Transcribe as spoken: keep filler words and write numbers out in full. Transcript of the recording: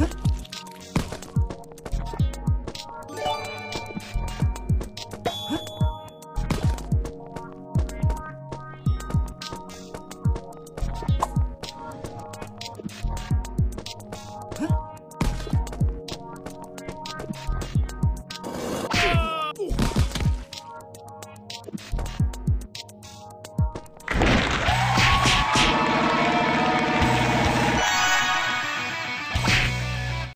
What?